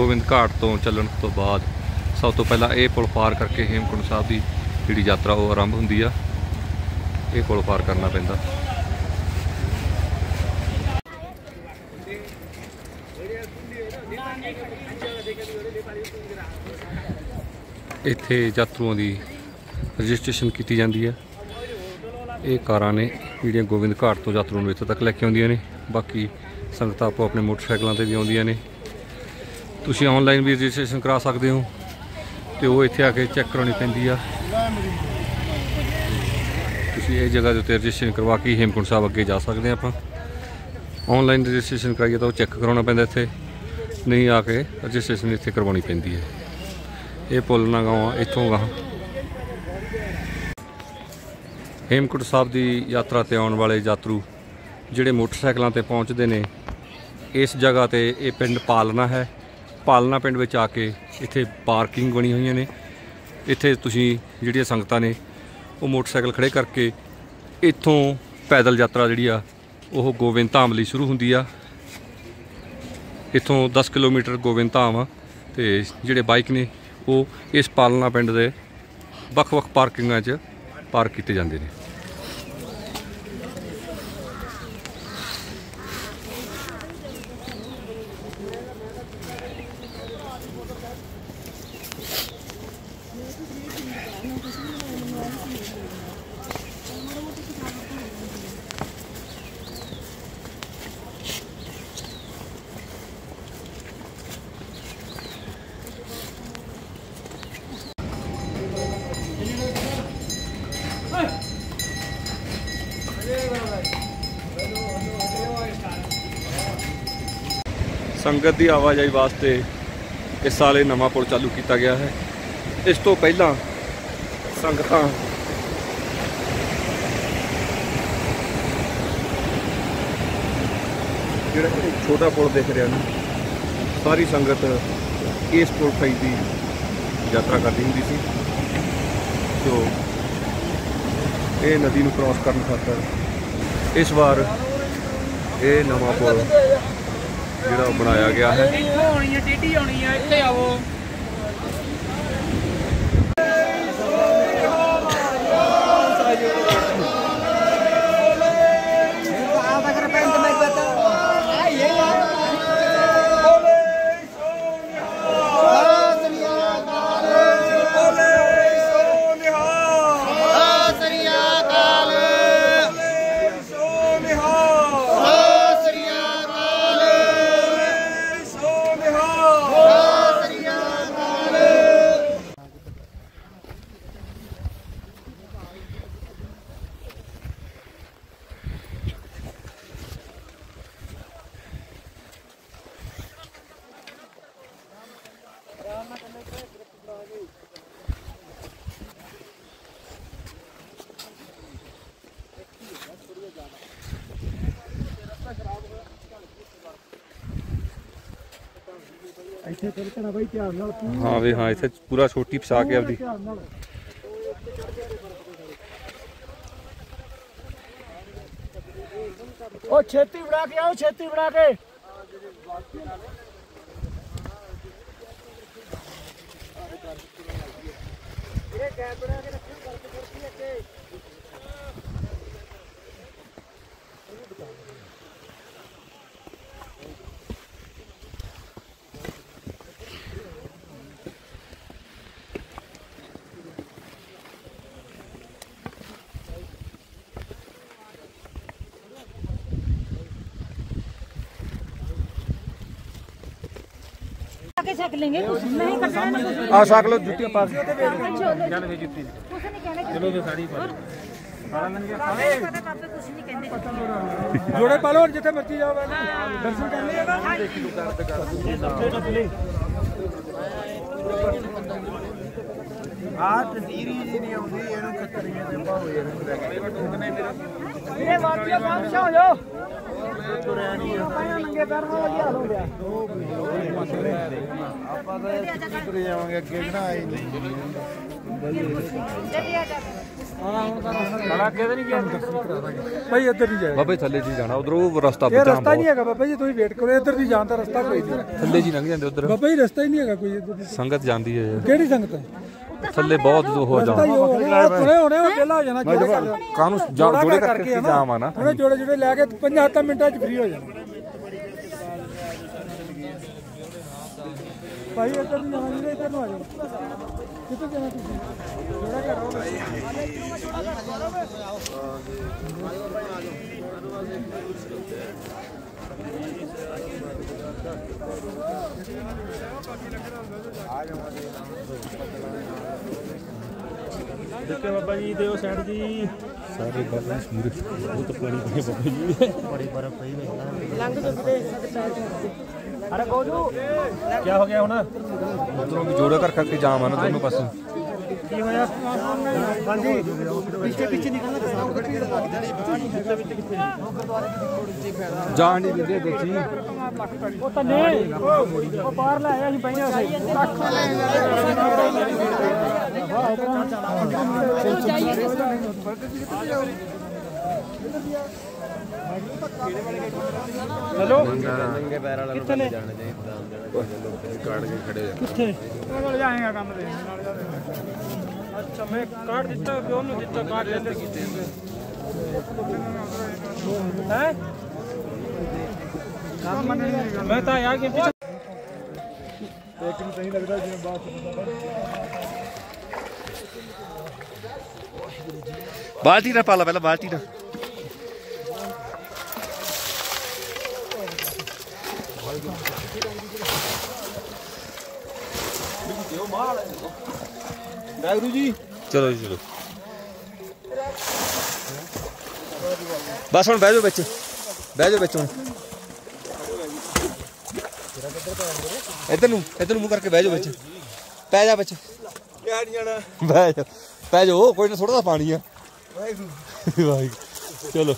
गोविंद घाट तो ਚੱਲਣ ਤੋਂ ਬਾਅਦ ਸਭ ਤੋਂ ਪਹਿਲਾਂ ਇਹ ਪੁਲ ਪਾਰ ਕਰਕੇ हेमकुंट साहिब ਦੀ ਜਿਹੜੀ ਯਾਤਰਾ ਉਹ ਆਰੰਭ ਹੁੰਦੀ ਆ। ਇਹ ਪੁਲ ਪਾਰ ਕਰਨਾ ਪੈਂਦਾ। ਇੱਥੇ ਯਾਤਰੂਆਂ ਦੀ रजिस्ट्रेशन की जाती है। ये कारां ने जिहड़ियां गोविंद घाट तो यात्रुओं को इत्थे तक लैके आउंदियां ने। बाकी संगत आपो अपने मोटरसाइकिलों पर भी आउंदियां ने। तुसीं ऑनलाइन भी रजिस्ट्रेशन करा सकते हो तो वो इत्थे आके चैक कराउणी पैंदी आ। तुसीं इस जगह उत्ते रजिस्ट्रेशन करवा के हेमकुंट साहिब अगे जा सकते हैं। आपां ऑनलाइन रजिस्ट्रेशन कराइए तो चैक करवाना पैंदा, इत्थे नहीं आके रजिस्ट्रेशन इत्थे करवाउणी पैंदी है। ये पुल ना गाँव इत्थों गाँव हेमकुंट साहिब की यात्रा ते आने वाले यात्रु जिहड़े मोटरसाइकिलों पर पहुँचते हैं इस जगह पर। ये पिंड पालना है। पालना पिंड में आके इत्थे पार्किंग बनी हुई ने। इत्थे तुसीं जिहड़ियां संगतां ने वो मोटरसाइकिल खड़े करके इत्थों पैदल यात्रा जिहड़ी आ ओह गोविंद धाम लई शुरू हुंदी आ। इत्थों 10 किलोमीटर गोविंद धाम आ ते जिहड़े बाइक ने वो इस पालना पिंड दे ਵੱਖ-ਵੱਖ ਪਾਰਕਿੰਗਾਂ 'ਚ ਪਾਰਕ ਕੀਤੇ ਜਾਂਦੇ ਨੇ। संगत की आवाजाही वास्ते इस साल ये नवा पुल चालू किया गया है। इस तो पहला संगत जो छोटा पुल देख रहे हैं सारी संगत इस पुल पर ही यात्रा करती होंगी सी। तो ये नदी को क्रॉस करने खातर इस बार ये नवा पुल जिहड़ा बनाया गया है। हाँ वे हाँ इसे पूरा छोटी फसा के अपनी छेती बना के आओ, छेती बना के सक लेंगे नहीं कटना आ सक लो जुतियां पास चलो तो साड़ी पा जोड़े पा लो और जिथे मर्जी जाओ दर्शन कर ले। हां तस्वीर ही नहीं आउंदी एनु खतरियां दे भाव ये वाटिया पास हो जाओ भाई इधर नहीं जाएगा, थले जी जाना, उधर वो रास्ता नहीं है बाबा जी, तुम वेट करो, इधर नहीं जाना रास्ता कोई नहीं, थले जी लंघ जाते उधर बाबा जी, रास्ता ही नहीं है कोई, संगत जाती है केड़ी संगत है थले बहुत हो जाना, जोड़े करके जाम आना, जोड़े जोड़े लैके 50 मिनटा फ्री हो जाना भाई, इधर नहीं इधर आ जाओ, कितने जाना देखो बाबा जी, देव सैड जी सारे बर्फ पूरे बहुत पानी पे बाबा जी, बड़ी बर्फ पड़ी है, लंघ सकते हैं। अरे गोजू क्या हो गया, होना उधरों की जोड़ा कर करके जाम आना दोनों पास, ये होया गांधी पीछे पीछे निकलना, इधर ही पीछे जान नहीं दे देखी वो तो नहीं, वो बाहर ले आया ही बहने से, हेलो नंगे पैर वाला जाने दे, इंतजाम देना, काट के खड़े हो किथे चल जाएगा काम दे, अच्छा मैं काट देता क्यों नहीं देता, काट लेते किथे हैं काम नहीं, मैं तो यार के पीछे एक मिनट नहीं लगता जिन्हें बात बाल्टी ना पाला, पहला बाल्टी ना जी, चलो जी चलो बस, हम बह जाओ बच्चे, बह जाओ बच्चे, इधर मुँह करके बह जाओ बच्चे, पै जा बच्चे, बह जाओ पै जाओ, कोई ना थोड़ा सा पानी है, चलो।